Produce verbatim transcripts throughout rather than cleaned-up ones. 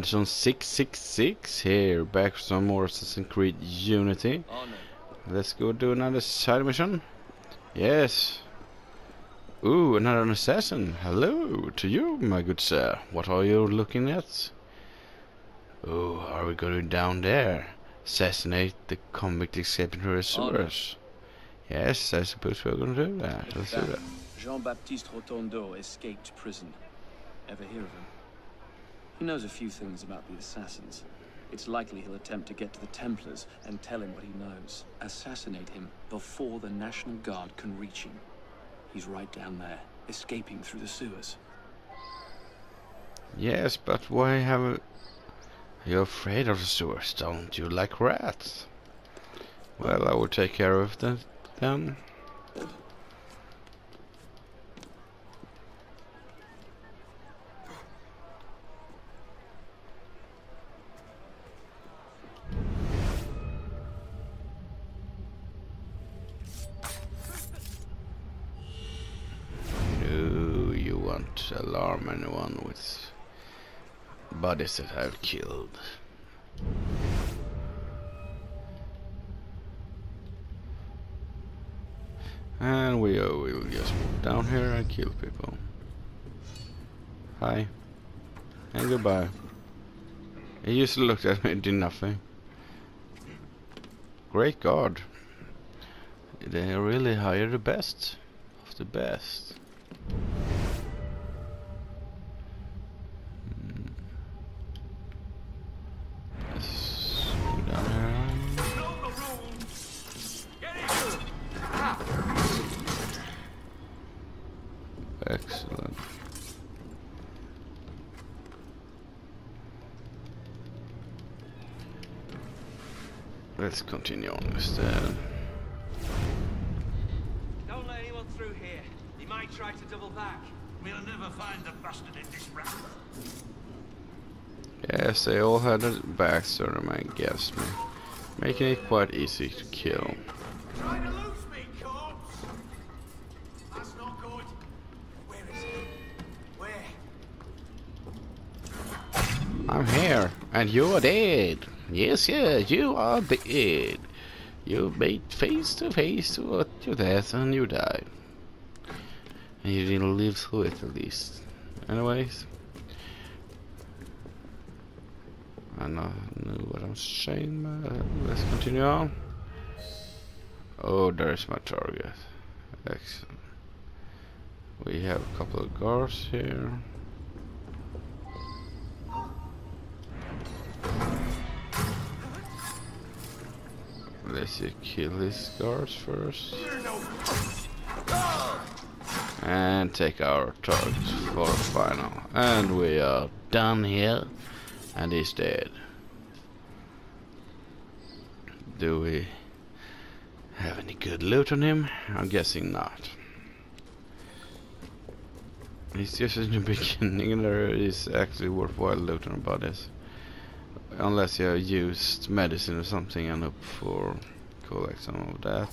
Edison six six six here, back for some more Assassin's Creed Unity. Let's go do another side mission. Yes. Ooh, another assassin. Hello to you, my good sir. What are you looking at? Ooh, are we going down there? Assassinate the convict escaping through the sewers. Yes, I suppose we're going to do that. Let's do that. Jean Baptiste Rotondo escaped prison. Ever hear of him? He knows a few things about the assassins. It's likely he'll attempt to get to the Templars and tell him what he knows. Assassinate him before the National Guard can reach him. He's right down there, escaping through the sewers. Yes, but why have... You're afraid of the sewers, don't you? Like rats. Well, I will take care of that then. Alarm anyone with bodies that I've killed. And we uh, will just move down here and kill people. Hi. And goodbye. He just looked at me and did nothing. Great God. They really hire the best of the best. Excellent. Let's continue on this then. Don't let anyone through here. He might try to double back. We'll never find the bastard in this round. Yes, they all had a backstory, my guess me. Making it quite easy to kill. I'm here, and you are dead. Yes, yeah, you are dead. You made face to face to your death, and you died. And you didn't live through it, at least. Anyways, I know what I'm saying, but let's continue on. Oh, there's my target. Excellent. We have a couple of guards here. Let's kill these guards first. And take our target for final. And we are done here. And he's dead. Do we have any good loot on him? I'm guessing not. It's just in the beginning there is actually worthwhile loot on bodies. Unless you used medicine or something and up for collect some of that.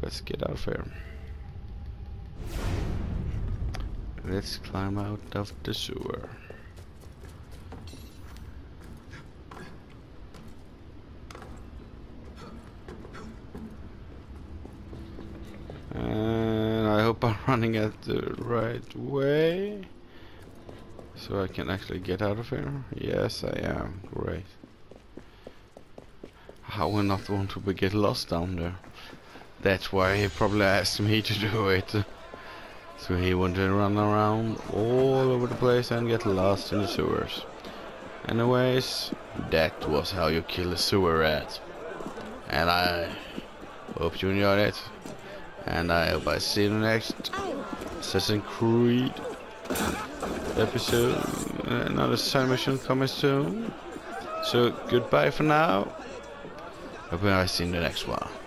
Let's get out of here. Let's climb out of the sewer. Running at the right way so I can actually get out of here. Yes, I am. Great. I will not want to be get lost down there. That's why he probably asked me to do it. So he wanted to run around all over the place and get lost in the sewers. Anyways, that was how you kill a sewer rat. And I hope you enjoyed it. And I hope I see you in the next Assassin's Creed episode. Another side mission coming soon. So goodbye for now. Hope I see you in the next one.